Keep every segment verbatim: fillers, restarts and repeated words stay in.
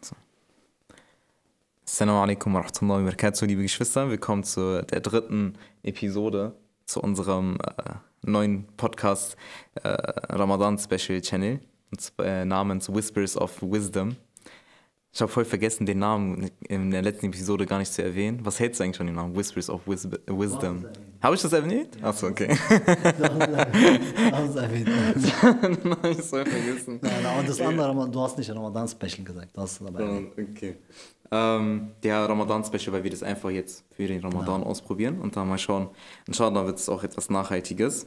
So. Assalamu alaikum wa rahmatullahi wa barakatuh, liebe Geschwister. Willkommen zu der dritten Episode zu unserem äh, neuen Podcast äh, Ramadan Special Channel und zwar, äh, namens Whispers of Wisdom. Ich habe voll vergessen, den Namen in der letzten Episode gar nicht zu erwähnen. Was hältst du eigentlich von dem Namen Whispers of Wis Wisdom? Habe ich das erwähnt? Ja, achso, okay. Dann habe ich es voll vergessen. Nein, nein, und das andere, du hast nicht Ramadan Special gesagt. Du hast es dabei. Um, okay. Ähm, der Ramadan Special, weil wir das einfach jetzt für den Ramadan ja. ausprobieren und dann mal schauen. Inshallah wird es auch etwas Nachhaltiges.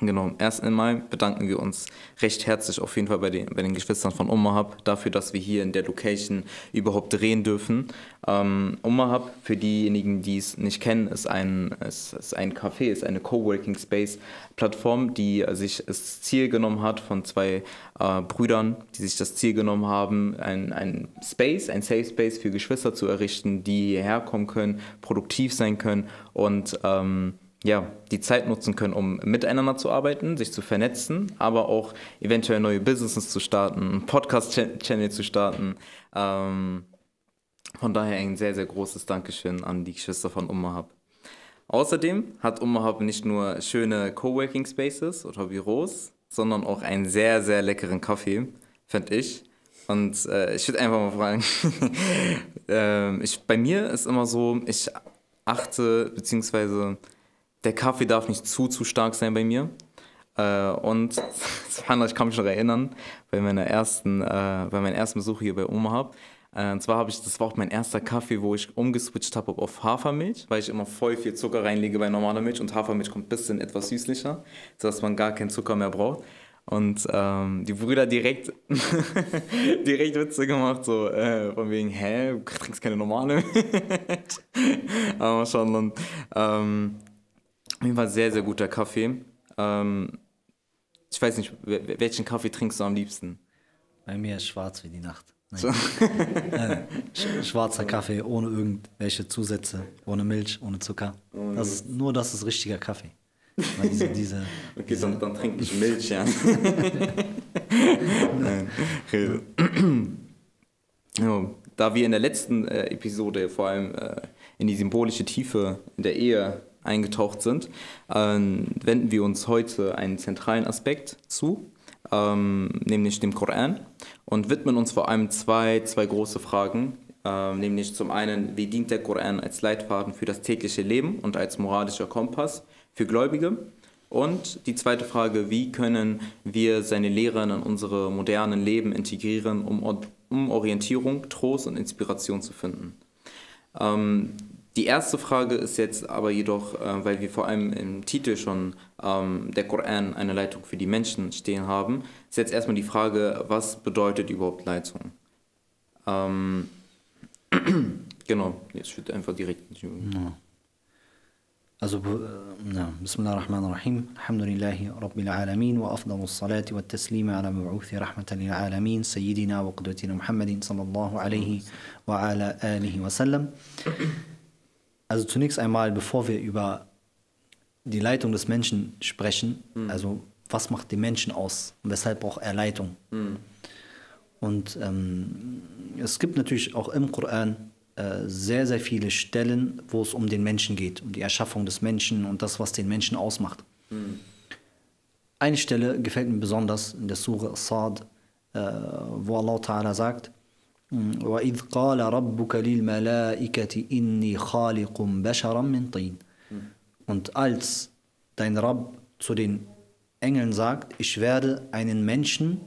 Genau, am ersten Mai bedanken wir uns recht herzlich auf jeden Fall bei den, bei den Geschwistern von UmmaHub dafür, dass wir hier in der Location überhaupt drehen dürfen. Ähm, UmmaHub, für diejenigen, die es nicht kennen, ist ein, ist, ist ein Café, ist eine Coworking Space Plattform, die sich das Ziel genommen hat von zwei äh, Brüdern, die sich das Ziel genommen haben, ein, ein Space, ein Safe Space für Geschwister zu errichten, die hierher kommen können, produktiv sein können und ähm, ja, die Zeit nutzen können, um miteinander zu arbeiten, sich zu vernetzen, aber auch eventuell neue Businesses zu starten, einen Podcast-Channel zu starten. Ähm, von daher ein sehr, sehr großes Dankeschön an die Geschwister von UmmaHub. Außerdem hat UmmaHub nicht nur schöne Coworking Spaces oder Büros, sondern auch einen sehr, sehr leckeren Kaffee, finde ich. Und äh, ich würde einfach mal fragen, ähm, ich, bei mir ist immer so, ich achte, beziehungsweise der Kaffee darf nicht zu, zu stark sein bei mir. Äh, und ich kann mich noch erinnern, bei, meiner ersten, äh, bei meinem ersten Besuch hier bei UmmaHub. Äh, und zwar habe ich, das war auch mein erster Kaffee, wo ich umgeswitcht habe auf Hafermilch, weil ich immer voll viel Zucker reinlege bei normaler Milch. Und Hafermilch kommt ein bisschen etwas süßlicher, sodass man gar keinen Zucker mehr braucht. Und ähm, die Brüder direkt, direkt Witze gemacht, so äh, von wegen, hä, du trinkst keine normale Milch. Aber mal schauen dann. Ähm, Auf jeden Fall sehr, sehr guter Kaffee. Ähm, ich weiß nicht, welchen Kaffee trinkst du am liebsten? Bei mir ist schwarz wie die Nacht. So. äh, schwarzer Kaffee ohne irgendwelche Zusätze, ohne Milch, ohne Zucker. Oh, das ist, nur das ist richtiger Kaffee. Weil diese, diese, okay, diese dann, dann trinke ich Milch, ja. Nein, rede. Ja, da wir in der letzten äh, Episode vor allem äh, in die symbolische Tiefe in der Ehe eingetaucht sind, ähm, wenden wir uns heute einen zentralen Aspekt zu, ähm, nämlich dem Koran, und widmen uns vor allem zwei, zwei große Fragen, ähm, nämlich zum einen, wie dient der Koran als Leitfaden für das tägliche Leben und als moralischer Kompass für Gläubige? Und die zweite Frage, wie können wir seine Lehren in unsere modernen Leben integrieren, um, um Orientierung, Trost und Inspiration zu finden? Ähm, Die erste Frage ist jetzt aber jedoch, äh, weil wir vor allem im Titel schon ähm, der Koran eine Leitung für die Menschen stehen haben, ist jetzt erstmal die Frage, was bedeutet überhaupt Leitung? Ähm, genau, jetzt wird einfach direkt. Ja. Also, äh, ja. Bismillahirrahmanirrahim, alhamdulillahi rabbil alamin, wa afdalus salati wa taslima ala mab'uthi rahmatan lil alamin, sayyidina wa qudwatina Muhammadin sallallahu alaihi wa ala alihi wa sallam. Also zunächst einmal, bevor wir über die Leitung des Menschen sprechen, mhm. also was macht den Menschen aus und weshalb braucht er Leitung? Mhm. Und ähm, es gibt natürlich auch im Koran äh, sehr, sehr viele Stellen, wo es um den Menschen geht, um die Erschaffung des Menschen und das, was den Menschen ausmacht. Mhm. Eine Stelle gefällt mir besonders in der Sure Sad, äh, wo Allah Ta'ala sagt, وَإِذْ قَالَ رَبُّكَ لِلْمَلَائِكَةِ إِنِّي خَالِقٌ بَشَرًا مِنْ طِينٍ. Und als dein Rabb zu den Engeln sagt, ich werde einen Menschen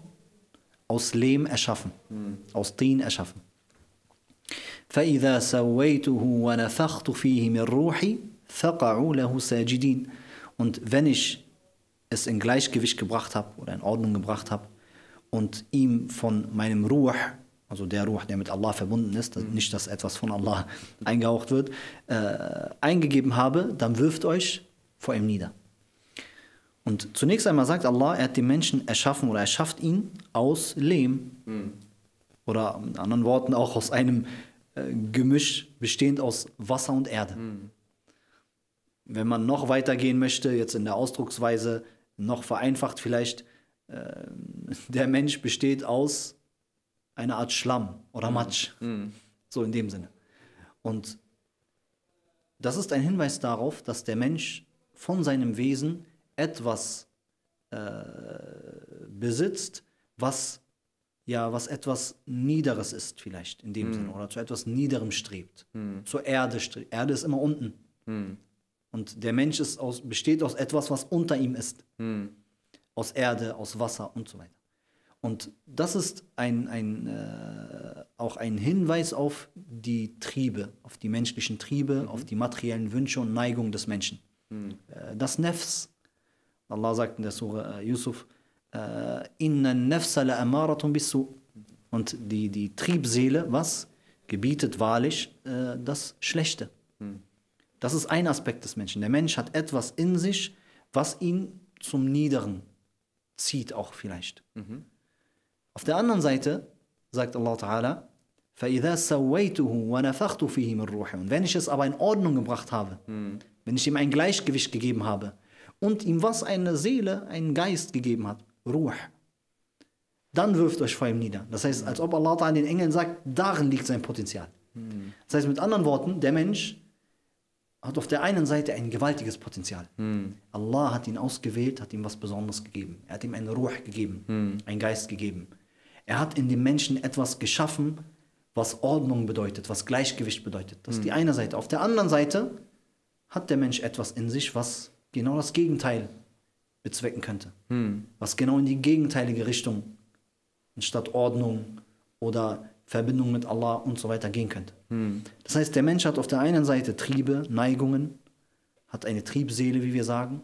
aus Lehm erschaffen, mhm. aus Tin erschaffen. فَإِذَا سَوَّيْتُهُ وَنَفَخْتُ فِيهِ مِنْ رُوحِي فَقَعُوا لَهُ سَاجِدِينَ. Und wenn ich es in Gleichgewicht gebracht habe oder in Ordnung gebracht habe und ihm von meinem Ruh, also der Ruh, der mit Allah verbunden ist, dass nicht, dass etwas von Allah eingehaucht wird, äh, eingegeben habe, dann wirft euch vor ihm nieder. Und zunächst einmal sagt Allah, er hat den Menschen erschaffen oder er schafft ihn aus Lehm. Mhm. Oder mit anderen Worten auch aus einem äh, Gemisch bestehend aus Wasser und Erde. Mhm. Wenn man noch weitergehen möchte, jetzt in der Ausdrucksweise, noch vereinfacht vielleicht, äh, der Mensch besteht aus einer Art Schlamm oder Matsch. Mhm. So in dem Sinne. Und das ist ein Hinweis darauf, dass der Mensch von seinem Wesen etwas äh, besitzt, was, ja, was etwas Niederes ist vielleicht in dem mm. Sinne oder zu etwas Niederem strebt. Mm. Zur Erde strebt. Erde ist immer unten. Mm. Und der Mensch ist aus, besteht aus etwas, was unter ihm ist. Mm. Aus Erde, aus Wasser und so weiter. Und das ist ein, ein, äh, auch ein Hinweis auf die Triebe, auf die menschlichen Triebe, mhm. auf die materiellen Wünsche und Neigungen des Menschen. Mhm. Das Nefs, Allah sagt in der Sura äh, Yusuf, äh, Inna nefsa la amaratun bisu. Und die, die Triebseele, was? Gebietet wahrlich äh, das Schlechte. Mhm. Das ist ein Aspekt des Menschen. Der Mensch hat etwas in sich, was ihn zum Niederen zieht auch vielleicht. Mhm. Auf der anderen Seite sagt Allah Ta'ala, فَإِذَا سَوَّيْتُهُ وَنَفَخْتُ فِيهِ مِنْ رُوحِ. Und wenn ich es aber in Ordnung gebracht habe, mhm. wenn ich ihm ein Gleichgewicht gegeben habe und ihm was, eine Seele, einen Geist gegeben hat, Ruh, dann wirft euch vor ihm nieder. Das heißt, als ob Allah Ta'ala den Engeln sagt, darin liegt sein Potenzial. Mhm. Das heißt, mit anderen Worten, der Mensch hat auf der einen Seite ein gewaltiges Potenzial. Hm. Allah hat ihn ausgewählt, hat ihm was Besonderes gegeben. Er hat ihm eine Ruh gegeben, hm. einen Geist gegeben. Er hat in dem Menschen etwas geschaffen, was Ordnung bedeutet, was Gleichgewicht bedeutet. Das hm. ist die eine Seite. Auf der anderen Seite hat der Mensch etwas in sich, was genau das Gegenteil bezwecken könnte. Hm. Was genau in die gegenteilige Richtung, anstatt Ordnung oder Verbindung mit Allah und so weiter gehen könnte. Hm. Das heißt, der Mensch hat auf der einen Seite Triebe, Neigungen, hat eine Triebseele, wie wir sagen,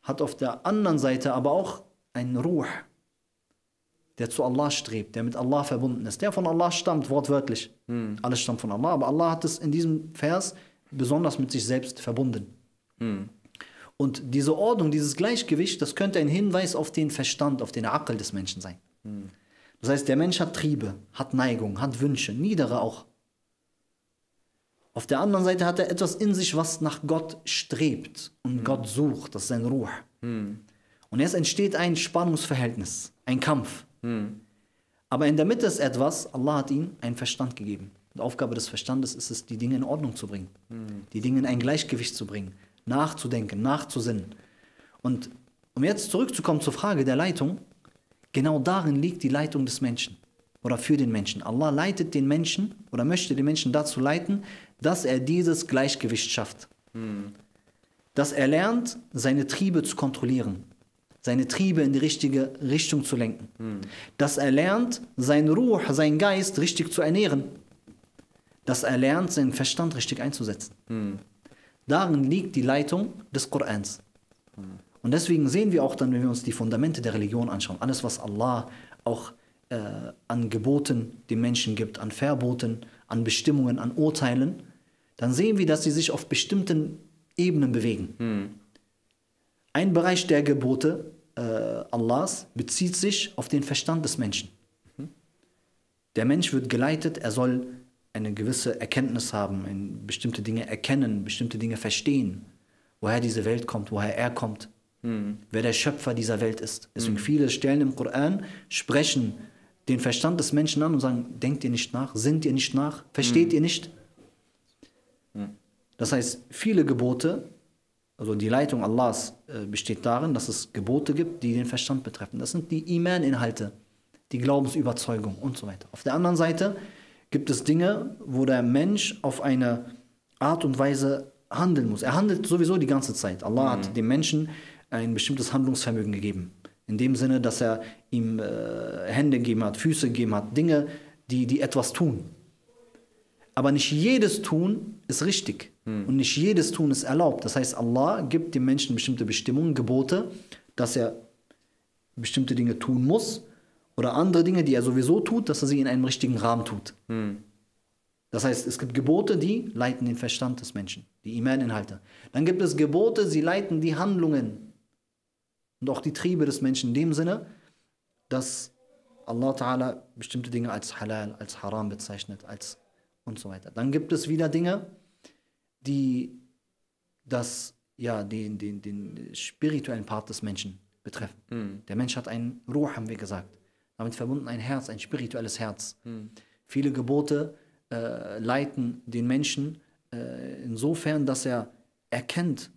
hat auf der anderen Seite aber auch einen Ruh, der zu Allah strebt, der mit Allah verbunden ist, der von Allah stammt, wortwörtlich. Hm. Alles stammt von Allah, aber Allah hat es in diesem Vers besonders mit sich selbst verbunden. Hm. Und diese Ordnung, dieses Gleichgewicht, das könnte ein Hinweis auf den Verstand, auf den Aql des Menschen sein. Hm. Das heißt, der Mensch hat Triebe, hat Neigung, hat Wünsche, niedere auch. Auf der anderen Seite hat er etwas in sich, was nach Gott strebt und mhm. Gott sucht. Das ist sein Ruh. Mhm. Und jetzt entsteht ein Spannungsverhältnis, ein Kampf. Mhm. Aber in der Mitte ist etwas, Allah hat ihm einen Verstand gegeben. Die Aufgabe des Verstandes ist es, die Dinge in Ordnung zu bringen, mhm. die Dinge in ein Gleichgewicht zu bringen, nachzudenken, nachzusinnen. Und um jetzt zurückzukommen zur Frage der Leitung, genau darin liegt die Leitung des Menschen oder für den Menschen. Allah leitet den Menschen oder möchte den Menschen dazu leiten, dass er dieses Gleichgewicht schafft. Hm. Dass er lernt, seine Triebe zu kontrollieren, seine Triebe in die richtige Richtung zu lenken. Hm. Dass er lernt, sein Ruh, seinen Geist richtig zu ernähren. Dass er lernt, seinen Verstand richtig einzusetzen. Hm. Darin liegt die Leitung des Korans. Hm. Und deswegen sehen wir auch dann, wenn wir uns die Fundamente der Religion anschauen, alles, was Allah auch äh, an Geboten den Menschen gibt, an Verboten, an Bestimmungen, an Urteilen, dann sehen wir, dass sie sich auf bestimmten Ebenen bewegen. Hm. Ein Bereich der Gebote äh, Allahs bezieht sich auf den Verstand des Menschen. Hm. Der Mensch wird geleitet, er soll eine gewisse Erkenntnis haben, bestimmte Dinge erkennen, bestimmte Dinge verstehen, woher diese Welt kommt, woher er kommt. Hm. Wer der Schöpfer dieser Welt ist. Deswegen hm. viele Stellen im Koran sprechen den Verstand des Menschen an und sagen, denkt ihr nicht nach, sinnt ihr nicht nach, versteht hm. ihr nicht. Hm. Das heißt, viele Gebote, also die Leitung Allahs äh, besteht darin, dass es Gebote gibt, die den Verstand betreffen. Das sind die Iman-Inhalte, die Glaubensüberzeugung und so weiter. Auf der anderen Seite gibt es Dinge, wo der Mensch auf eine Art und Weise handeln muss. Er handelt sowieso die ganze Zeit. Allah hm. hat dem Menschen ein bestimmtes Handlungsvermögen gegeben. In dem Sinne, dass er ihm äh, Hände gegeben hat, Füße gegeben hat, Dinge, die, die etwas tun. Aber nicht jedes Tun ist richtig. Hm. Und nicht jedes Tun ist erlaubt. Das heißt, Allah gibt dem Menschen bestimmte Bestimmungen, Gebote, dass er bestimmte Dinge tun muss oder andere Dinge, die er sowieso tut, dass er sie in einem richtigen Rahmen tut. Hm. Das heißt, es gibt Gebote, die leiten den Verstand des Menschen, die Iman-Inhalte. Dann gibt es Gebote, sie leiten die Handlungen und auch die Triebe des Menschen in dem Sinne, dass Allah Ta'ala bestimmte Dinge als halal, als haram bezeichnet, als und so weiter. Dann gibt es wieder Dinge, die das, ja, den, den, den spirituellen Part des Menschen, betreffen. Mhm. Der Mensch hat ein Ruh, haben wir gesagt. Damit verbunden ein Herz, ein spirituelles Herz. Mhm. Viele Gebote äh, leiten den Menschen äh, insofern, dass er erkennt,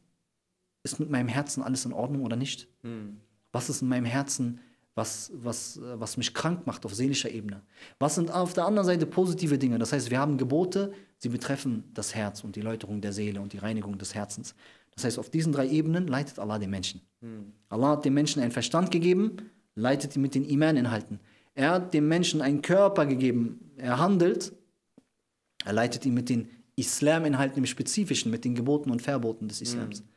ist mit meinem Herzen alles in Ordnung oder nicht? Mhm. Was ist in meinem Herzen, was, was, was mich krank macht auf seelischer Ebene? Was sind auf der anderen Seite positive Dinge? Das heißt, wir haben Gebote, sie betreffen das Herz und die Läuterung der Seele und die Reinigung des Herzens. Das heißt, auf diesen drei Ebenen leitet Allah den Menschen. Mhm. Allah hat dem Menschen einen Verstand gegeben, leitet ihn mit den Iman-Inhalten. Er hat dem Menschen einen Körper gegeben, er handelt, er leitet ihn mit den Islam-Inhalten im Spezifischen, mit den Geboten und Verboten des Islams. Mhm.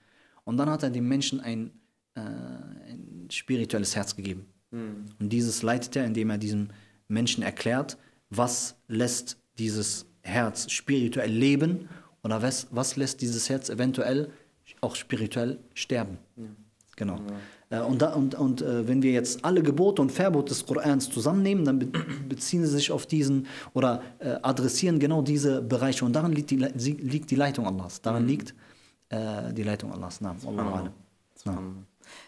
Und dann hat er dem Menschen ein, äh, ein spirituelles Herz gegeben. Mhm. Und dieses leitet er, indem er diesem Menschen erklärt, was lässt dieses Herz spirituell leben oder was, was lässt dieses Herz eventuell auch spirituell sterben. Ja. Genau. Ja. Äh, und da, und, und äh, wenn wir jetzt alle Gebote und Verbote des Korans zusammennehmen, dann be beziehen sie sich auf diesen oder äh, adressieren genau diese Bereiche. Und darin liegt die, Le liegt die Leitung Allahs. Daran mhm. liegt äh, die Leitung Allahs. Na, Allah. Na.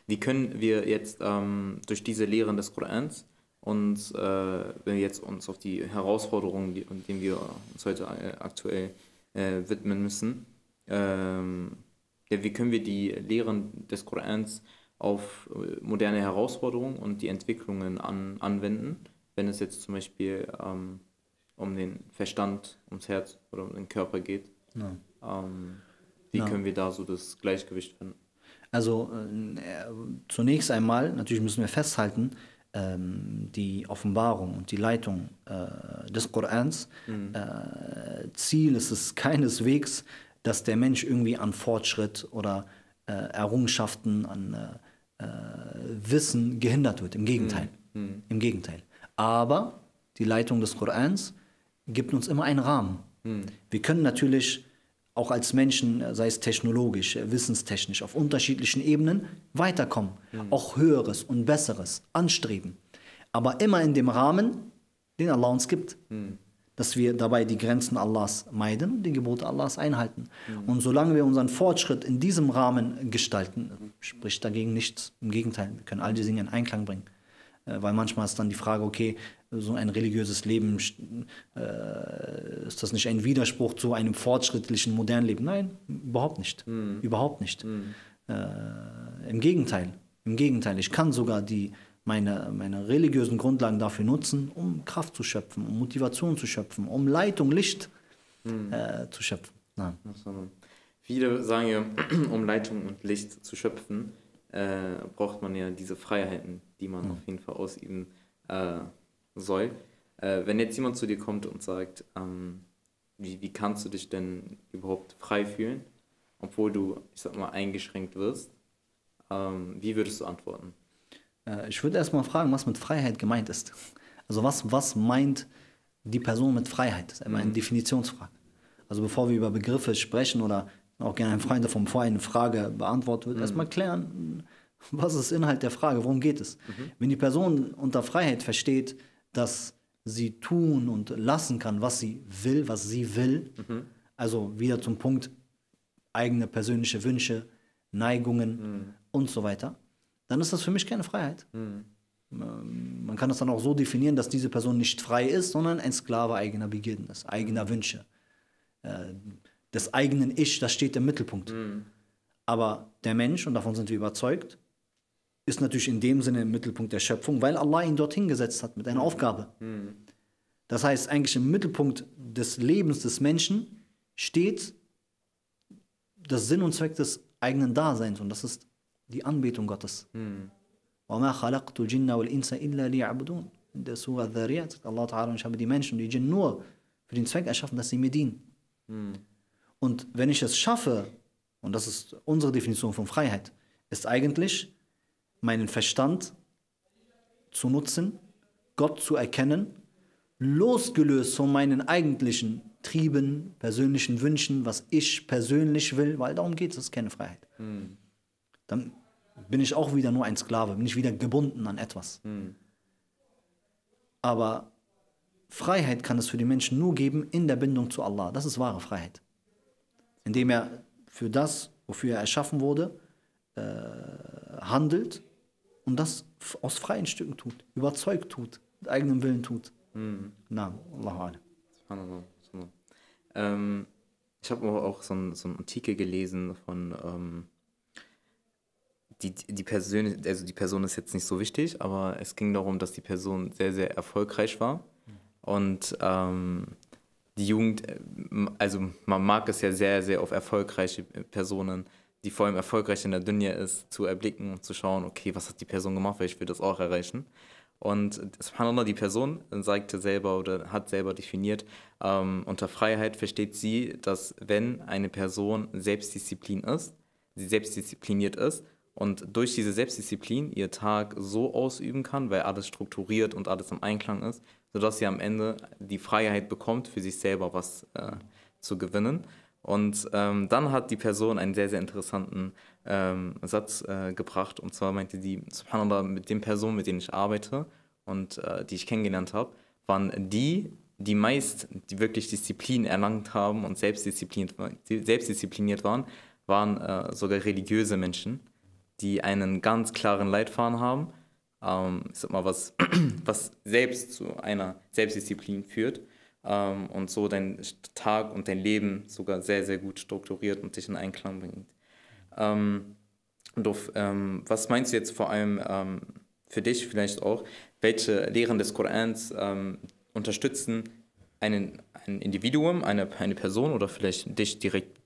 Wie können wir jetzt ähm, durch diese Lehren des Korans und äh, wenn wir jetzt uns auf die Herausforderungen, die, denen wir uns heute aktuell äh, widmen müssen, ähm, ja, wie können wir die Lehren des Korans auf moderne Herausforderungen und die Entwicklungen an, anwenden, wenn es jetzt zum Beispiel ähm, um den Verstand, ums Herz oder um den Körper geht? Ja. Ähm, wie ja. können wir da so das Gleichgewicht finden? Also äh, zunächst einmal, natürlich müssen wir festhalten, ähm, die Offenbarung und die Leitung äh, des Korans, mhm. äh, Ziel ist es keineswegs, dass der Mensch irgendwie an Fortschritt oder äh, Errungenschaften, an äh, Wissen gehindert wird. Im Gegenteil. Mhm. Im Gegenteil. Aber die Leitung des Korans gibt uns immer einen Rahmen. Mhm. Wir können natürlich auch als Menschen, sei es technologisch, wissenstechnisch, auf unterschiedlichen Ebenen weiterkommen. Mhm. Auch Höheres und Besseres anstreben. Aber immer in dem Rahmen, den Allah uns gibt. Mhm. Dass wir dabei die Grenzen Allahs meiden und die Gebote Allahs einhalten. Mhm. Und solange wir unseren Fortschritt in diesem Rahmen gestalten, spricht dagegen nichts. Im Gegenteil, wir können all diese Dinge in Einklang bringen. Äh, weil manchmal ist dann die Frage, okay, so ein religiöses Leben, äh, ist das nicht ein Widerspruch zu einem fortschrittlichen, modernen Leben? Nein, überhaupt nicht. Mhm. Überhaupt nicht. Mhm. Äh, im Gegenteil. Im Gegenteil, ich kann sogar die Meine, meine religiösen Grundlagen dafür nutzen, um Kraft zu schöpfen, um Motivation zu schöpfen, um Leitung, Licht mhm. äh, zu schöpfen. Nein. Viele sagen ja, um Leitung und Licht zu schöpfen, äh, braucht man ja diese Freiheiten, die man mhm. auf jeden Fall ausüben äh, soll. Äh, wenn jetzt jemand zu dir kommt und sagt, ähm, wie, wie kannst du dich denn überhaupt frei fühlen, obwohl du, ich sag mal, eingeschränkt wirst, ähm, wie würdest du antworten? Ich würde erstmal fragen, was mit Freiheit gemeint ist. Also was, was meint die Person mit Freiheit? Das ist eine mhm. Definitionsfrage. Also bevor wir über Begriffe sprechen oder auch gerne einem Freund davon vorher eine Frage beantwortet wird, mhm. erstmal klären, was ist Inhalt der Frage, worum geht es? Mhm. Wenn die Person unter Freiheit versteht, dass sie tun und lassen kann, was sie will, was sie will, mhm. also wieder zum Punkt eigene persönliche Wünsche, Neigungen mhm. und so weiter, dann ist das für mich keine Freiheit. Mhm. Man kann das dann auch so definieren, dass diese Person nicht frei ist, sondern ein Sklave eigener Begierden ist, eigener Wünsche. Des eigenen Ich, das steht im Mittelpunkt. Mhm. Aber der Mensch, und davon sind wir überzeugt, ist natürlich in dem Sinne im Mittelpunkt der Schöpfung, weil Allah ihn dorthin gesetzt hat mit einer mhm. Aufgabe. Mhm. Das heißt, eigentlich im Mittelpunkt des Lebens des Menschen steht das Sinn und Zweck des eigenen Daseins. Und das ist die Anbetung Gottes. Hm. In der Surah Dhariyat sagt Allah Ta'ala, ich habe die Menschen und die Jinn nur für den Zweck erschaffen, dass sie mir dienen. Hm. Und wenn ich es schaffe, und das ist unsere Definition von Freiheit, ist eigentlich, meinen Verstand zu nutzen, Gott zu erkennen, losgelöst von meinen eigentlichen Trieben, persönlichen Wünschen, was ich persönlich will, weil darum geht es, das ist keine Freiheit. Hm. Dann bin ich auch wieder nur ein Sklave, bin ich wieder gebunden an etwas. Mhm. Aber Freiheit kann es für die Menschen nur geben in der Bindung zu Allah. Das ist wahre Freiheit. Indem er für das, wofür er erschaffen wurde, äh, handelt und das aus freien Stücken tut, überzeugt tut, mit eigenem Willen tut. Mhm. Na, Allahu Akbar. Subhanallah. Ähm, ich habe auch so ein, so ein Artikel gelesen von ähm, die, die Person, also die Person ist jetzt nicht so wichtig, aber es ging darum, dass die Person sehr, sehr erfolgreich war und ähm, die Jugend, also man mag es ja sehr, sehr auf erfolgreiche Personen, die vor allem erfolgreich in der Dunya ist, zu erblicken und zu schauen, okay, was hat die Person gemacht, weil ich will das auch erreichen. Und subhanallah, die Person sagte selber oder hat selber definiert, ähm, unter Freiheit versteht sie, dass wenn eine Person Selbstdisziplin ist, sie selbstdiszipliniert ist und durch diese Selbstdisziplin ihr Tag so ausüben kann, weil alles strukturiert und alles im Einklang ist, sodass sie am Ende die Freiheit bekommt, für sich selber was äh, zu gewinnen. Und ähm, dann hat die Person einen sehr, sehr interessanten ähm, Satz äh, gebracht. Und zwar meinte die, subhanallah, mit den Personen, mit denen ich arbeite und äh, die ich kennengelernt habe, waren die, die meist, die wirklich Disziplin erlangt haben und selbstdiszipliniert, selbstdiszipliniert waren, waren äh, sogar religiöse Menschen, die einen ganz klaren Leitfaden haben, ähm, ich sag mal, was, was selbst zu einer Selbstdisziplin führt. Um, und so dein Tag und dein Leben sogar sehr, sehr gut strukturiert und dich in Einklang bringt. Um, Duf, um, was meinst du jetzt vor allem um, für dich vielleicht auch, welche Lehren des Korans um, unterstützen einen, ein Individuum, eine, eine Person oder vielleicht dich direkt,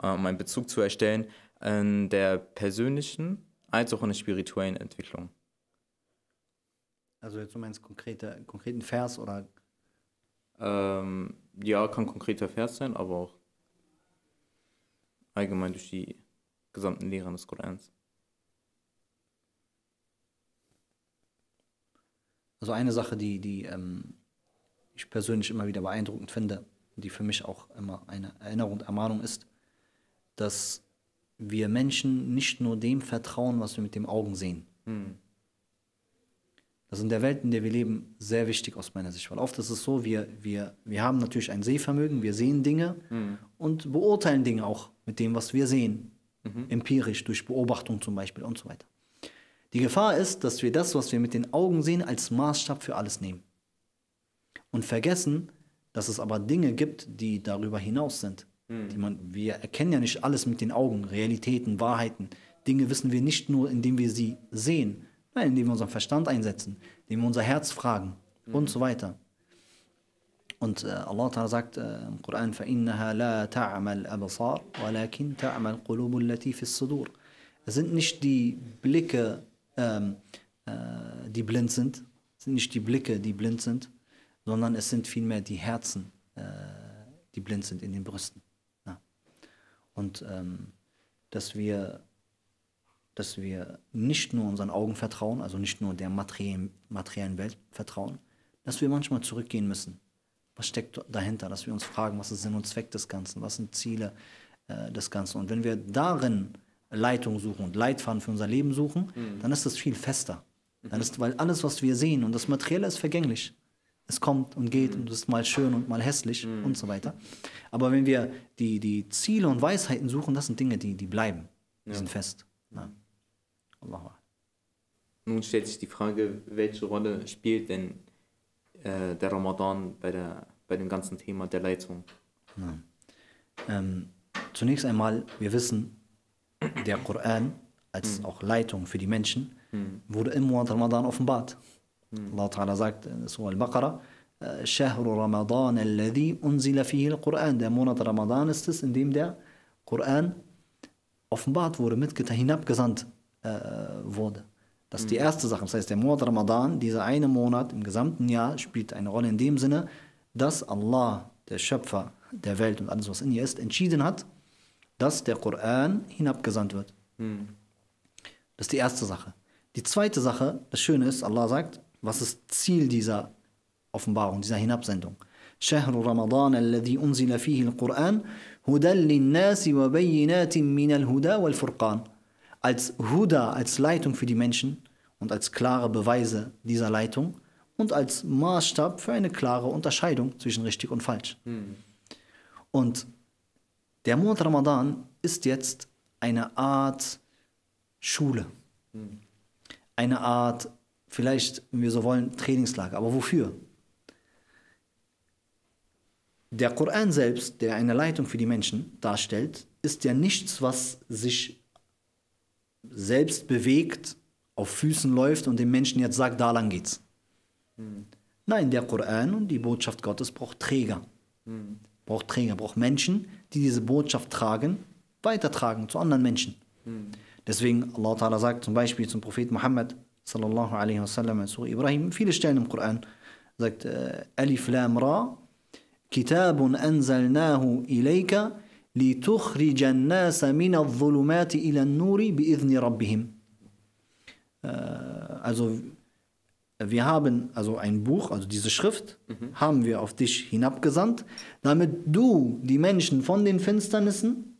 um einen Bezug zu erstellen, in der persönlichen als auch in der spirituellen Entwicklung? Also jetzt um einen konkreten, konkreten Vers oder... Ähm, ja, kann konkreter Vers sein, aber auch allgemein durch die gesamten Lehren des Korans. Also eine Sache, die, die ähm, ich persönlich immer wieder beeindruckend finde, die für mich auch immer eine Erinnerung und Ermahnung ist, dass wir Menschen nicht nur dem vertrauen, was wir mit den Augen sehen. Hm. Also in der Welt, in der wir leben, sehr wichtig aus meiner Sicht. Weil oft ist es so, wir, wir, wir haben natürlich ein Sehvermögen, wir sehen Dinge mhm. und beurteilen Dinge auch mit dem, was wir sehen. Mhm. Empirisch, durch Beobachtung zum Beispiel und so weiter. Die Gefahr ist, dass wir das, was wir mit den Augen sehen, als Maßstab für alles nehmen. Und vergessen, dass es aber Dinge gibt, die darüber hinaus sind. Mhm. Die man, wir erkennen ja nicht alles mit den Augen, Realitäten, Wahrheiten. Dinge wissen wir nicht nur, indem wir sie sehen, nein, indem wir unseren Verstand einsetzen, indem wir unser Herz fragen mhm. und so weiter. Und äh, Allah Ta'ala sagt äh, im Koran, فَإِنَّهَا لَا تَعْمَلْ أَبْصَارُ وَلَكِنْ تَعْمَلْ قُلُوبُ الَّتِي فِي الصُّدُورِ. Es sind nicht die Blicke, ähm, äh, die blind sind, es sind nicht die Blicke, die blind sind, sondern es sind vielmehr die Herzen, äh, die blind sind in den Brüsten. Ja. Und ähm, dass wir dass wir nicht nur unseren Augen vertrauen, also nicht nur der materie materiellen Welt vertrauen, dass wir manchmal zurückgehen müssen. Was steckt dahinter? Dass wir uns fragen, was ist Sinn und Zweck des Ganzen? Was sind Ziele äh, des Ganzen? Und wenn wir darin Leitung suchen und Leitfaden für unser Leben suchen, mhm. dann ist das viel fester. Mhm. Dann ist, weil alles, was wir sehen, und das Materielle ist vergänglich. Es kommt und geht mhm. und es ist mal schön und mal hässlich mhm. und so weiter. Aber wenn wir die, die Ziele und Weisheiten suchen, das sind Dinge, die, die bleiben. Die ja. sind fest. Ja. Nun stellt sich die Frage, welche Rolle spielt denn äh, der Ramadan bei, der, bei dem ganzen Thema der Leitung? Ja. Ähm, zunächst einmal, wir wissen, der Koran als mhm. auch Leitung für die Menschen mhm. wurde im Monat Ramadan offenbart. Mhm. Allah Ta'ala sagt in Surah Al-Baqarah, Shahru Ramadan alladhi unzila fihi al-Quran. Der Monat Ramadan ist es, in dem der Koran offenbart wurde, mitgeteilt, hinabgesandt wurde. Das ist mhm. die erste Sache. Das heißt, der Monat Ramadan, dieser eine Monat im gesamten Jahr, spielt eine Rolle in dem Sinne, dass Allah, der Schöpfer der Welt und alles, was in ihr ist, entschieden hat, dass der Koran hinabgesandt wird. Mhm. Das ist die erste Sache. Die zweite Sache, das Schöne ist, Allah sagt, was ist Ziel dieser Offenbarung, dieser Hinabsendung? شهر رمضان الذي أنزل فيه القرآن هدى للناس وبينات من الهدى والفرقان. Als Huda, als Leitung für die Menschen und als klare Beweise dieser Leitung und als Maßstab für eine klare Unterscheidung zwischen richtig und falsch. Mhm. Und der Monat Ramadan ist jetzt eine Art Schule. Mhm. eine Art, vielleicht, wenn wir so wollen, Trainingslager. Aber wofür? Der Koran selbst, der eine Leitung für die Menschen darstellt, ist ja nichts, was sich selbst bewegt, auf Füßen läuft und dem Menschen jetzt sagt, da lang geht's. Hm. Nein, der Koran und die Botschaft Gottes braucht Träger. Hm. Braucht Träger, braucht Menschen, die diese Botschaft tragen, weitertragen zu anderen Menschen. Hm. Deswegen, Allah Ta'ala sagt zum Beispiel zum Propheten Muhammad, sallallahu alaihi wasallam, in Surah Ibrahim, viele Stellen im Koran, sagt, äh, Alif Lam Ra, Kitabun anzalnahu ilayka, litukhrijan nasa min al-zulumati ila al-nuri bi'izni rabbihim. Äh, also, wir haben also ein Buch, also diese Schrift, mhm. haben wir auf dich hinabgesandt, damit du die Menschen von den Finsternissen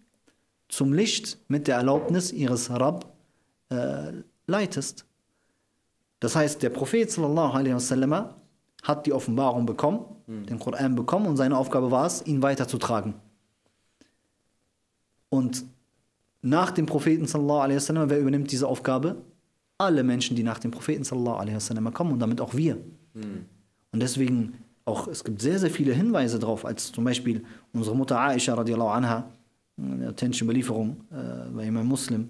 zum Licht mit der Erlaubnis ihres Rabb äh, leitest. Das heißt, der Prophet sallallahu alaihi wasallam hat die Offenbarung bekommen, mhm. den Koran bekommen, und seine Aufgabe war es, ihn weiterzutragen. Und nach dem Propheten sallallahu alaihi wasallam, wer übernimmt diese Aufgabe? Alle Menschen, die nach dem Propheten sallallahu alaihi wasallam kommen, und damit auch wir. Mhm. Und deswegen auch, es gibt sehr, sehr viele Hinweise darauf, als zum Beispiel unsere Mutter Aisha radiallahu anha, in der authentischen Überlieferung äh, bei Imam Muslim,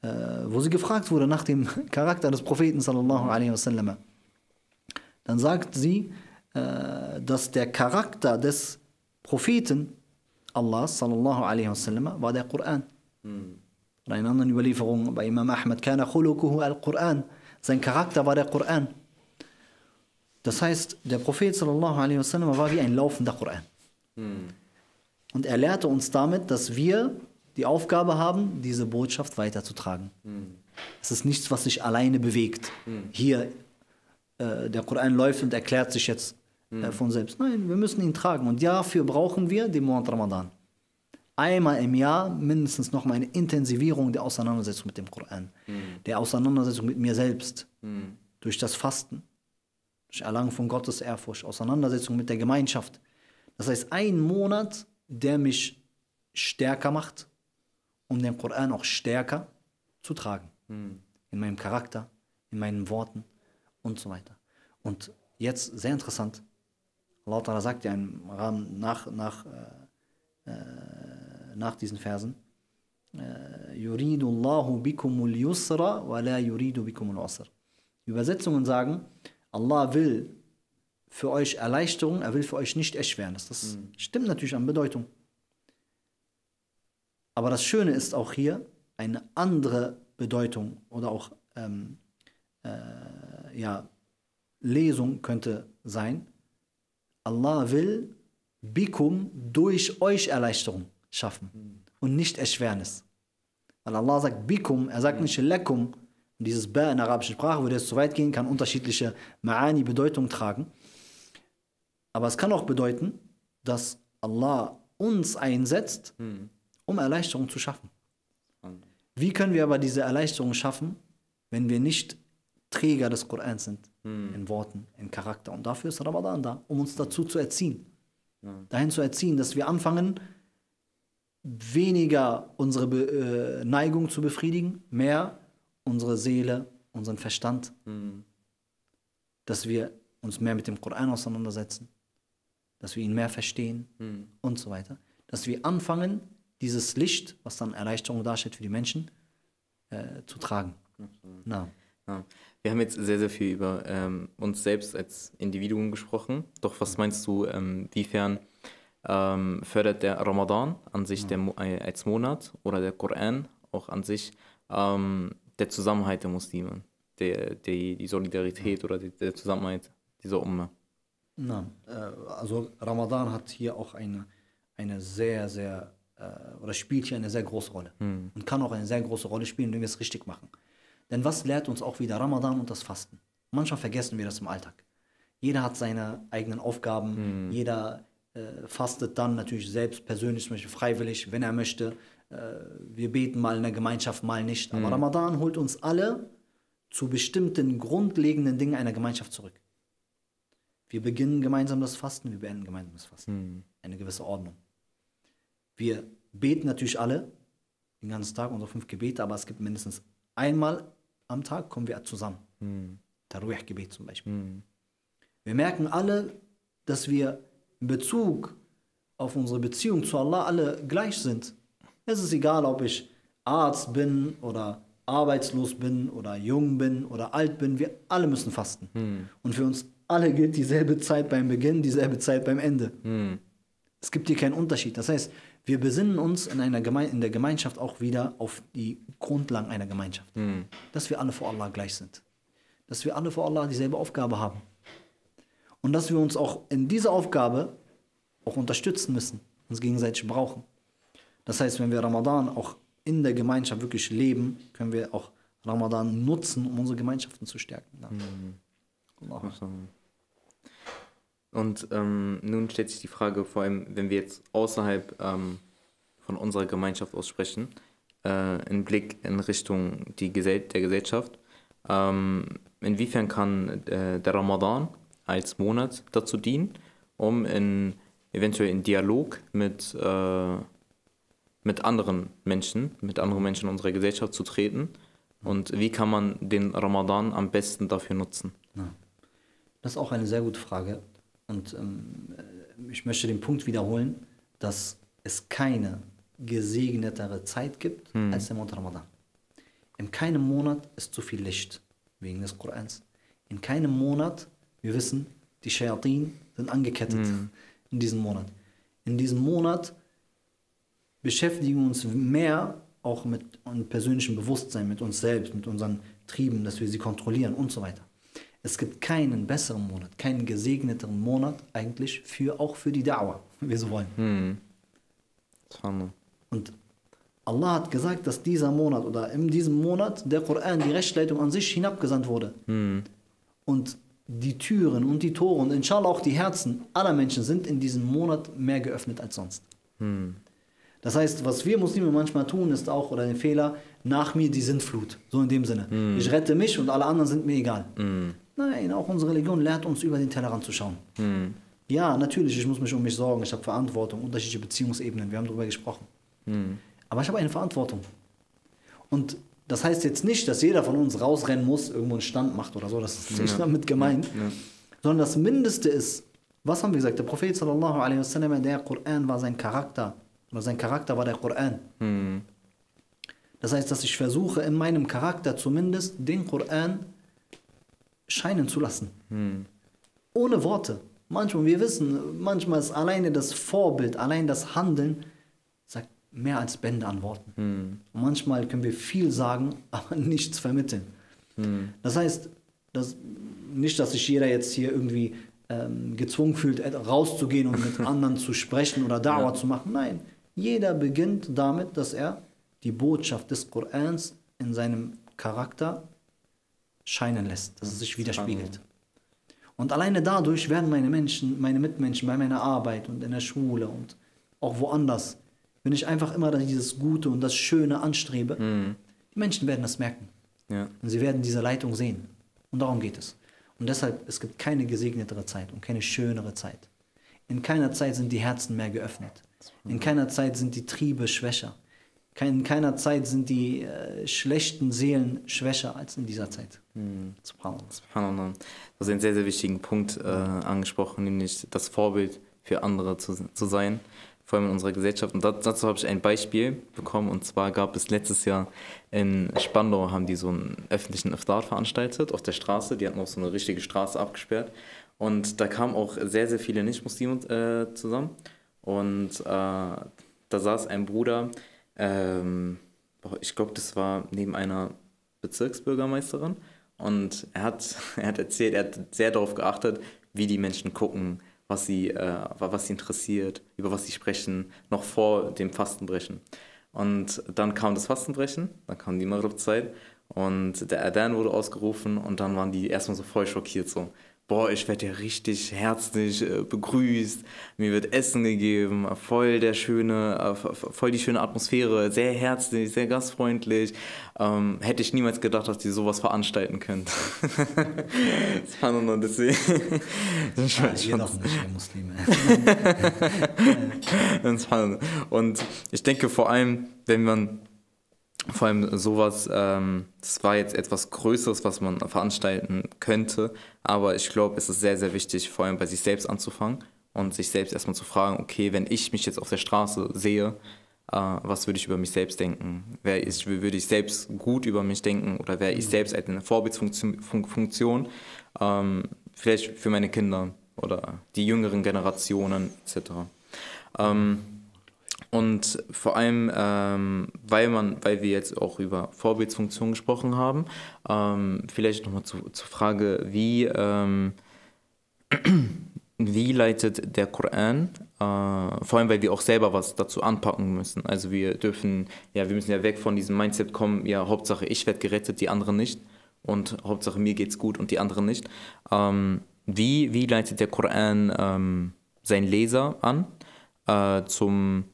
äh, wo sie gefragt wurde nach dem Charakter des Propheten sallallahu alaihi wasallam. Dann sagt sie, äh, dass der Charakter des Propheten Allah sallallahu alaihi wasallam war der Koran. Mhm. In einer anderen Überlieferung bei Imam Ahmad, kana khuluquhu al-Quran, sein Charakter war der Koran. Das heißt, der Prophet sallallahu alaihi wasallam war wie ein laufender Koran. Hm. Und er lehrte uns damit, dass wir die Aufgabe haben, diese Botschaft weiterzutragen. Hm. Es ist nichts, was sich alleine bewegt. Hm. Hier, äh, der Koran läuft und erklärt sich jetzt äh, von selbst. Nein, wir müssen ihn tragen. Und dafür brauchen wir den Monat Ramadan. Einmal im Jahr mindestens nochmal eine Intensivierung der Auseinandersetzung mit dem Koran, mhm. der Auseinandersetzung mit mir selbst, mhm. durch das Fasten, durch Erlangen von Gottes Ehrfurcht, Auseinandersetzung mit der Gemeinschaft. Das heißt, ein Monat, der mich stärker macht, um den Koran auch stärker zu tragen. Mhm. In meinem Charakter, in meinen Worten und so weiter. Und jetzt, sehr interessant, Allah Ta'ala sagt ja im Rahmen nach, nach äh, nach diesen Versen, yuridullahu bikumul yusra wa la yuridu bikumul usra. Übersetzungen sagen, Allah will für euch Erleichterung, er will für euch nicht Erschwernis. Das mhm. stimmt natürlich an Bedeutung. Aber das Schöne ist auch hier eine andere Bedeutung oder auch ähm, äh, ja, Lesung könnte sein. Allah will bikum, durch euch Erleichterung schaffen, mhm. und nicht Erschwernis. Weil Allah sagt bikum, er sagt mhm. nicht lekum. Und dieses ba in der arabischen Sprache, würde es zu weit gehen, kann unterschiedliche Ma'ani, Bedeutung tragen. Aber es kann auch bedeuten, dass Allah uns einsetzt, mhm. um Erleichterung zu schaffen. Mhm. Wie können wir aber diese Erleichterung schaffen, wenn wir nicht Träger des Korans sind, mhm. in Worten, in Charakter? Und dafür ist Ramadan da, um uns dazu zu erziehen. Mhm. Dahin zu erziehen, dass wir anfangen, weniger unsere Be äh, Neigung zu befriedigen, mehr unsere Seele, unseren Verstand. Mhm. Dass wir uns mehr mit dem Koran auseinandersetzen, dass wir ihn mehr verstehen, mhm. und so weiter. Dass wir anfangen, dieses Licht, was dann Erleichterung darstellt für die Menschen, äh, zu tragen. Mhm. Na. Ja. Wir haben jetzt sehr, sehr viel über ähm, uns selbst als Individuum gesprochen. Doch was meinst du, ähm, wiefern Ähm, fördert der Ramadan an sich, ja. der Mo äh, als Monat, oder der Koran auch an sich, ähm, der Zusammenhalt der Muslime, der, die, die Solidarität, ja. oder die, der Zusammenhalt dieser Umma? Na, äh, also Ramadan hat hier auch eine, eine sehr, sehr, äh, oder spielt hier eine sehr große Rolle, hm. und kann auch eine sehr große Rolle spielen, wenn wir es richtig machen. Denn was lehrt uns auch wieder Ramadan und das Fasten? Manchmal vergessen wir das im Alltag. Jeder hat seine eigenen Aufgaben, hm. jeder fastet dann natürlich selbst, persönlich, freiwillig, wenn er möchte. Wir beten mal in der Gemeinschaft, mal nicht. Aber mhm. Ramadan holt uns alle zu bestimmten grundlegenden Dingen einer Gemeinschaft zurück. Wir beginnen gemeinsam das Fasten, wir beenden gemeinsam das Fasten. Mhm. Eine gewisse Ordnung. Wir beten natürlich alle den ganzen Tag unsere fünf Gebete, aber es gibt mindestens einmal am Tag kommen wir zusammen. Mhm. Tarawih-Gebet zum Beispiel. Mhm. Wir merken alle, dass wir in Bezug auf unsere Beziehung zu Allah alle gleich sind. Es ist egal, ob ich Arzt bin oder arbeitslos bin oder jung bin oder alt bin. Wir alle müssen fasten. Mhm. Und für uns alle gilt dieselbe Zeit beim Beginn, dieselbe Zeit beim Ende. Mhm. Es gibt hier keinen Unterschied. Das heißt, wir besinnen uns in, einer Geme- in der Gemeinschaft auch wieder auf die Grundlagen einer Gemeinschaft. Mhm. Dass wir alle vor Allah gleich sind. Dass wir alle vor Allah dieselbe Aufgabe haben. Und dass wir uns auch in dieser Aufgabe auch unterstützen müssen, uns gegenseitig brauchen. Das heißt, wenn wir Ramadan auch in der Gemeinschaft wirklich leben, können wir auch Ramadan nutzen, um unsere Gemeinschaften zu stärken. Ja. Mhm. Und ähm, nun stellt sich die Frage, vor allem, wenn wir jetzt außerhalb ähm, von unserer Gemeinschaft aussprechen, äh, im Blick in Richtung die Gesell- der Gesellschaft, ähm, inwiefern kann äh, der Ramadan als Monat dazu dienen, um in, eventuell in Dialog mit, äh, mit anderen Menschen, mit anderen Menschen unserer Gesellschaft zu treten? Und wie kann man den Ramadan am besten dafür nutzen? Ja. Das ist auch eine sehr gute Frage. Und ähm, ich möchte den Punkt wiederholen, dass es keine gesegnetere Zeit gibt hm. als der Monat Ramadan. In keinem Monat ist zu viel Licht, wegen des Korans. In keinem Monat, wir wissen, die Shayatin sind angekettet hm. in diesem Monat. In diesem Monat beschäftigen wir uns mehr auch mit einem persönlichen Bewusstsein, mit uns selbst, mit unseren Trieben, dass wir sie kontrollieren und so weiter. Es gibt keinen besseren Monat, keinen gesegneteren Monat eigentlich, für, auch für die Da'wah, wenn wir so wollen. Hm. Und Allah hat gesagt, dass dieser Monat oder in diesem Monat der Koran, die Rechtsleitung an sich, hinabgesandt wurde. Hm. Und die Türen und die Tore und inshallah auch die Herzen aller Menschen sind in diesem Monat mehr geöffnet als sonst. Hm. Das heißt, was wir Muslime manchmal tun, ist auch, oder den Fehler, nach mir die Sintflut. So in dem Sinne. Mm. Ich rette mich und alle anderen sind mir egal. Mm. Nein, auch unsere Religion lehrt uns, über den Tellerrand zu schauen. Mm. Ja, natürlich, ich muss mich um mich sorgen, ich habe Verantwortung, unterschiedliche Beziehungsebenen, wir haben darüber gesprochen. Mm. Aber ich habe eine Verantwortung. Und das heißt jetzt nicht, dass jeder von uns rausrennen muss, irgendwo einen Stand macht oder so, das ist nicht ja. damit gemeint. Ja. Ja. Sondern das Mindeste ist, was haben wir gesagt, der Prophet sallallahu alaihi wasallam, der Koran war sein Charakter. Oder sein Charakter war der Koran. Hm. Das heißt, dass ich versuche, in meinem Charakter zumindest den Koran scheinen zu lassen. Hm. Ohne Worte. Manchmal, wir wissen, manchmal ist alleine das Vorbild, allein das Handeln, sagt mehr als Bände an Worten. Hm. Und manchmal können wir viel sagen, aber nichts vermitteln. Hm. Das heißt, dass, nicht, dass sich jeder jetzt hier irgendwie ähm, gezwungen fühlt, rauszugehen und mit anderen zu sprechen oder Da'wah ja. zu machen. Nein. Jeder beginnt damit, dass er die Botschaft des Korans in seinem Charakter scheinen lässt, dass es sich widerspiegelt. Und alleine dadurch werden meine Menschen, meine Mitmenschen bei meiner Arbeit und in der Schule und auch woanders, wenn ich einfach immer dieses Gute und das Schöne anstrebe, mhm. die Menschen werden das merken. Ja. Und sie werden diese Leitung sehen. Und darum geht es. Und deshalb, es gibt keine gesegnetere Zeit und keine schönere Zeit. In keiner Zeit sind die Herzen mehr geöffnet. In keiner Zeit sind die Triebe schwächer. In keiner Zeit sind die äh, schlechten Seelen schwächer als in dieser Zeit. Mhm. Subhanallah. Subhanallah. Du hast einen sehr, sehr wichtigen Punkt äh, angesprochen, nämlich das Vorbild für andere zu, zu sein, vor allem in unserer Gesellschaft. Und dazu habe ich ein Beispiel bekommen, und zwar gab es letztes Jahr in Spandau, haben die so einen öffentlichen Iftar veranstaltet, auf der Straße, die hatten auch so eine richtige Straße abgesperrt. Und da kamen auch sehr, sehr viele Nicht-Muslime äh, zusammen. Und äh, da saß ein Bruder, ähm, ich glaube, das war neben einer Bezirksbürgermeisterin. Und er hat, er hat erzählt, er hat sehr darauf geachtet, wie die Menschen gucken, was sie, äh, was sie interessiert, über was sie sprechen, noch vor dem Fastenbrechen. Und dann kam das Fastenbrechen, dann kam die Maghrib-Zeit und der Adhan wurde ausgerufen und dann waren die erstmal so voll schockiert so. Boah, ich werde ja richtig herzlich äh, begrüßt, mir wird Essen gegeben, voll der schöne, äh, voll die schöne Atmosphäre, sehr herzlich, sehr gastfreundlich. Ähm, hätte ich niemals gedacht, dass die sowas veranstalten können. Das fand man deswegen. Ich weiß schon. Doch nicht mehr Muslime. Und ich denke vor allem, wenn man Vor allem sowas, ähm, das war jetzt etwas Größeres, was man veranstalten könnte, aber ich glaube, es ist sehr, sehr wichtig, vor allem bei sich selbst anzufangen und sich selbst erstmal zu fragen, okay, wenn ich mich jetzt auf der Straße sehe, äh, was würde ich über mich selbst denken? Wär ich, würde ich selbst gut über mich denken oder wäre ich selbst als eine Vorbildfunktion, ähm, vielleicht für meine Kinder oder die jüngeren Generationen et cetera. Ähm, Und vor allem, ähm, weil, man, weil wir jetzt auch über Vorbildfunktion gesprochen haben, ähm, vielleicht nochmal zu, zur Frage, wie, ähm, wie leitet der Koran, äh, vor allem weil wir auch selber was dazu anpacken müssen. Also wir dürfen, ja, wir müssen ja weg von diesem Mindset kommen, ja, Hauptsache ich werde gerettet, die anderen nicht. Und Hauptsache mir geht's gut und die anderen nicht. Ähm, wie, wie leitet der Koran ähm, seinen Leser an äh, zum...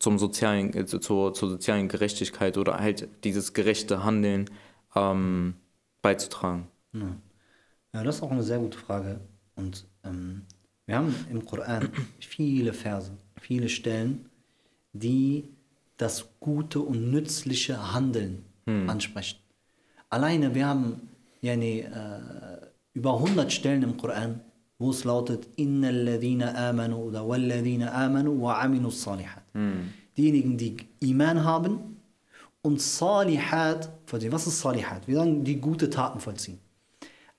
zum sozialen, äh, zur, zur sozialen Gerechtigkeit oder halt dieses gerechte Handeln ähm, beizutragen? Ja. Ja, das ist auch eine sehr gute Frage. Und ähm, wir haben im Koran viele Verse, viele Stellen, die das gute und nützliche Handeln hm. ansprechen. Alleine, wir haben ja, nee, äh, über hundert Stellen im Koran, wo es lautet, diejenigen, die Iman haben und Salihat vollziehen. Was ist Salihat? Wir sagen, die gute Taten vollziehen.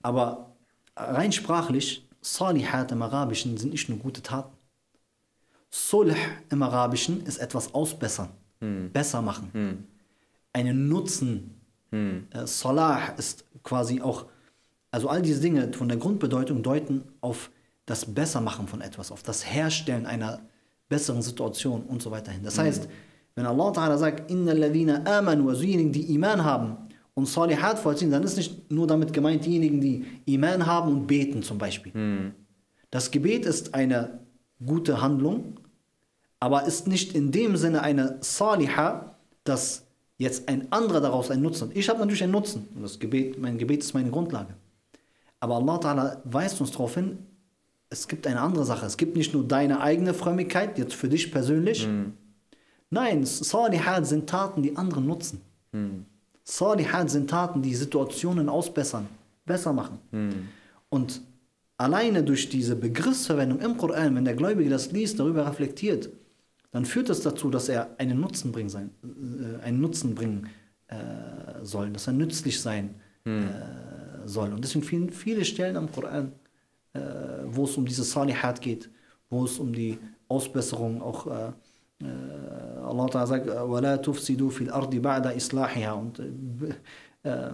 Aber rein sprachlich, Salihat im Arabischen sind nicht nur gute Taten. Sulh im Arabischen ist etwas ausbessern, hm. besser machen. Hm. Einen Nutzen. Hm. Salah ist quasi auch... Also all diese Dinge von der Grundbedeutung deuten auf das Bessermachen von etwas, auf das Herstellen einer besseren Situation und so weiter hin. Das mhm. heißt, wenn Allah Ta'ala sagt, innal ladhina amanu, also diejenigen, die Iman haben und Salihat vollziehen, dann ist nicht nur damit gemeint, diejenigen, die Iman haben und beten zum Beispiel. Mhm. Das Gebet ist eine gute Handlung, aber ist nicht in dem Sinne eine Saliha, dass jetzt ein anderer daraus einen Nutzen hat. Ich habe natürlich einen Nutzen. Und das Gebet, mein Gebet ist meine Grundlage. Aber Allah Ta'ala weist uns darauf hin, es gibt eine andere Sache. Es gibt nicht nur deine eigene Frömmigkeit, jetzt für dich persönlich. Mm. Nein, Salihat sind Taten, die anderen nutzen. Mm. Salihat sind Taten, die Situationen ausbessern, besser machen. Mm. Und alleine durch diese Begriffsverwendung im Koran, wenn der Gläubige das liest, darüber reflektiert, dann führt es das dazu, dass er einen Nutzen bringen, sein, äh, einen Nutzen bringen äh, soll, dass er nützlich sein mm. äh, soll. Und deswegen finden viele Stellen am Koran, äh, wo es um diese Salihat geht, wo es um die Ausbesserung auch äh, äh, Allah Ta'ala sagt, وَلَا تُفْسِدُوا فِي الْأَرْضِ بَعْدَ إِصْلَاحِهَا, und äh,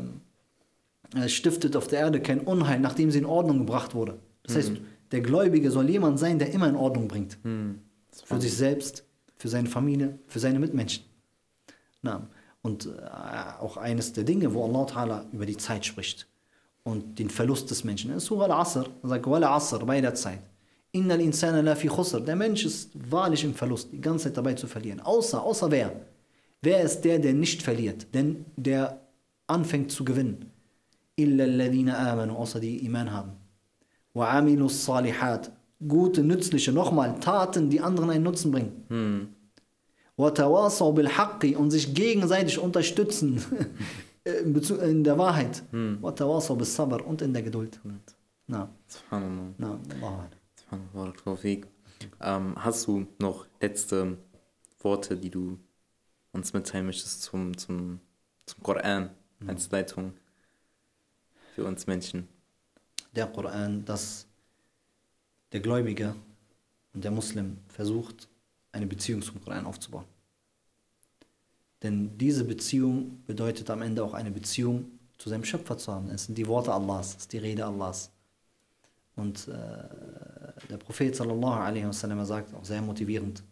äh, stiftet auf der Erde kein Unheil, nachdem sie in Ordnung gebracht wurde. Das mhm. heißt, der Gläubige soll jemand sein, der immer in Ordnung bringt. Mhm. Für sich selbst, für seine Familie, für seine Mitmenschen. Na, und äh, auch eines der Dinge, wo Allah Ta'ala über die Zeit spricht und den Verlust des Menschen. In Surah Al-Asr, er sagt, Wala Asr, bei der Zeit. Innal insana la fi khusr. Der Mensch ist wahrlich im Verlust, die ganze Zeit dabei zu verlieren. Außer, außer wer? Wer ist der, der nicht verliert? Denn der anfängt zu gewinnen. Illa alladhina amanu, außer die Iman haben. Wa amilu salihat. Gute, nützliche, nochmal, Taten, die anderen einen Nutzen bringen. Wa tawasaw bil haqqi, und sich gegenseitig unterstützen. In, Bezug, in der Wahrheit hm. und in der Geduld. Na. Na. Ähm, hast du noch letzte Worte, die du uns mitteilen möchtest zum, zum, zum Koran hm. als Leitung für uns Menschen? Der Koran, dass der Gläubige und der Muslim versucht, eine Beziehung zum Koran aufzubauen. Denn diese Beziehung bedeutet am Ende auch eine Beziehung zu seinem Schöpfer zu haben. Es sind die Worte Allahs, es ist die Rede Allahs. Und äh, der Prophet sallallahu alaihi wasallam sagt, auch sehr motivierend,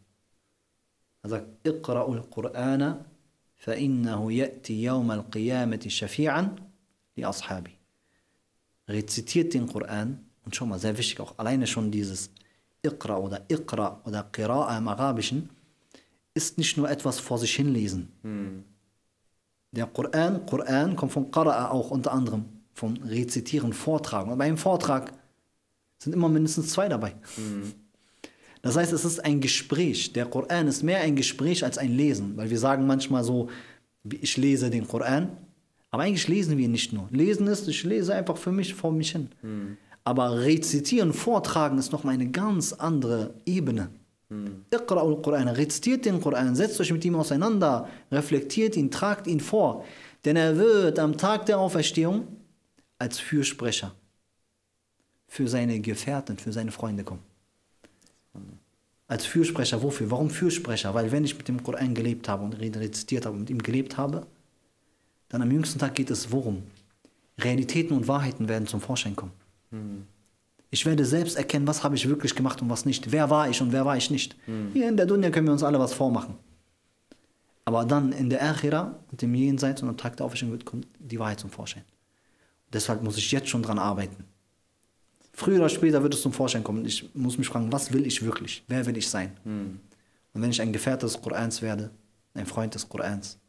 er sagt, Iqra'ul Qur'ana fa innahu ya'ti yawm al-qiyamati shafi'an li ashabi. Rezitiert den Koran, und schon mal, sehr wichtig, auch alleine schon dieses Iqra oder Iqra oder Qira'a im Arabischen, ist nicht nur etwas vor sich hinlesen. Hm. Der Koran, Koran kommt von Qara'a auch unter anderem, vom Rezitieren, Vortragen. Und bei einem Vortrag sind immer mindestens zwei dabei. Hm. Das heißt, es ist ein Gespräch. Der Koran ist mehr ein Gespräch als ein Lesen, weil wir sagen manchmal so, ich lese den Koran, aber eigentlich lesen wir nicht nur. Lesen ist, ich lese einfach für mich, vor mich hin. Mhm. Aber rezitieren, vortragen ist nochmal eine ganz andere Ebene. Mhm. Iqra'ul Koran, rezitiert den Koran, setzt euch mit ihm auseinander, reflektiert ihn, tragt ihn vor. Denn er wird am Tag der Auferstehung als Fürsprecher für seine Gefährten, für seine Freunde kommen. Als Fürsprecher, wofür? Warum Fürsprecher? Weil wenn ich mit dem Koran gelebt habe und rezitiert habe und mit ihm gelebt habe, dann am jüngsten Tag geht es worum? Realitäten und Wahrheiten werden zum Vorschein kommen. Mhm. Ich werde selbst erkennen, was habe ich wirklich gemacht und was nicht. Wer war ich und wer war ich nicht. Mhm. Hier in der Dunya können wir uns alle was vormachen. Aber dann in der Akhira und dem Jenseits und am Tag der Auferstehung wird kommt die Wahrheit zum Vorschein. Deshalb muss ich jetzt schon dran arbeiten. Früher oder später wird es zum Vorschein kommen. Ich muss mich fragen, was will ich wirklich? Wer will ich sein? Hm. Und wenn ich ein Gefährte des Korans werde, ein Freund des Korans,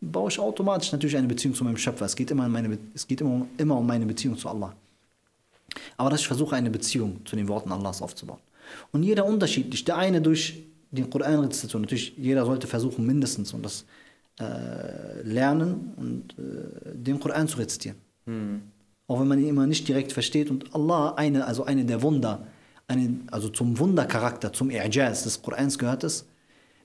baue ich automatisch natürlich eine Beziehung zu meinem Schöpfer. Es geht immer um meine, es geht immer, immer um meine Beziehung zu Allah. Aber dass ich versuche, eine Beziehung zu den Worten Allahs aufzubauen. Und jeder unterschiedlich. Der eine durch den Koran-Rezitation. Natürlich, jeder sollte versuchen, mindestens und das äh, lernen und äh, den Koran zu rezitieren. Mhm. Auch wenn man ihn immer nicht direkt versteht. Und Allah, eine, also eine der Wunder, eine, also zum Wundercharakter, zum I'jaz des Korans gehört es,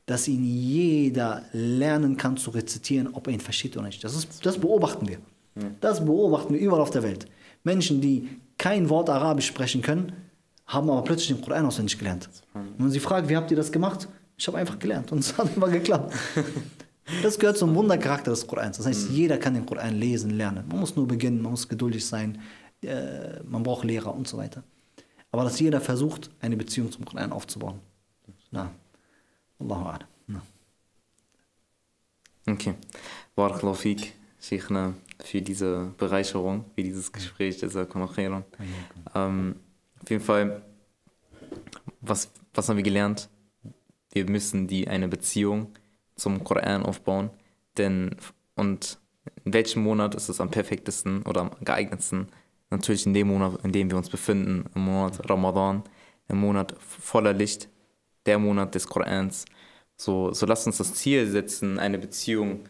dass ihn jeder lernen kann zu rezitieren, ob er ihn versteht oder nicht. Das, ist, das beobachten wir. Mhm. Das beobachten wir überall auf der Welt. Menschen, die kein Wort Arabisch sprechen können, haben aber plötzlich den Koran auswendig gelernt. Und wenn sie fragt, wie habt ihr das gemacht? Ich habe einfach gelernt und es hat immer geklappt. Das gehört zum Wundercharakter des Korans. Das heißt, jeder kann den Koran lesen, lernen. Man muss nur beginnen, man muss geduldig sein, äh, man braucht Lehrer und so weiter. Aber dass jeder versucht, eine Beziehung zum Koran aufzubauen. Na, Allahu A'lam. Okay. Barakallahu Fik, Sheikhna, für diese Bereicherung, für dieses Gespräch. Jazakallahu Khairan. Ähm, Auf jeden Fall, was, was haben wir gelernt? Wir müssen die eine Beziehung zum Koran aufbauen. Denn, und in welchem Monat ist es am perfektesten oder am geeignetsten? Natürlich in dem Monat, in dem wir uns befinden, im Monat Ramadan, im Monat voller Licht, der Monat des Korans. So, so lasst uns das Ziel setzen, eine Beziehung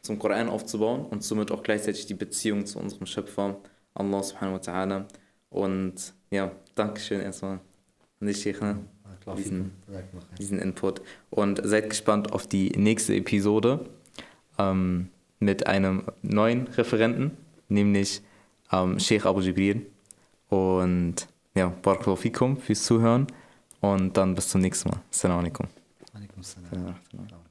zum Koran aufzubauen und somit auch gleichzeitig die Beziehung zu unserem Schöpfer, Allah subhanahu wa ta'ala. Und ja, Dankeschön erstmal an dich, Sheikhna, für diesen, diesen Input. Und seid gespannt auf die nächste Episode ähm, mit einem neuen Referenten, nämlich ähm, Sheikh Abu Jibril. Und ja, Barakallahu Fikum fürs Zuhören und dann bis zum nächsten Mal. Assalamu alaikum. Alaikum salam.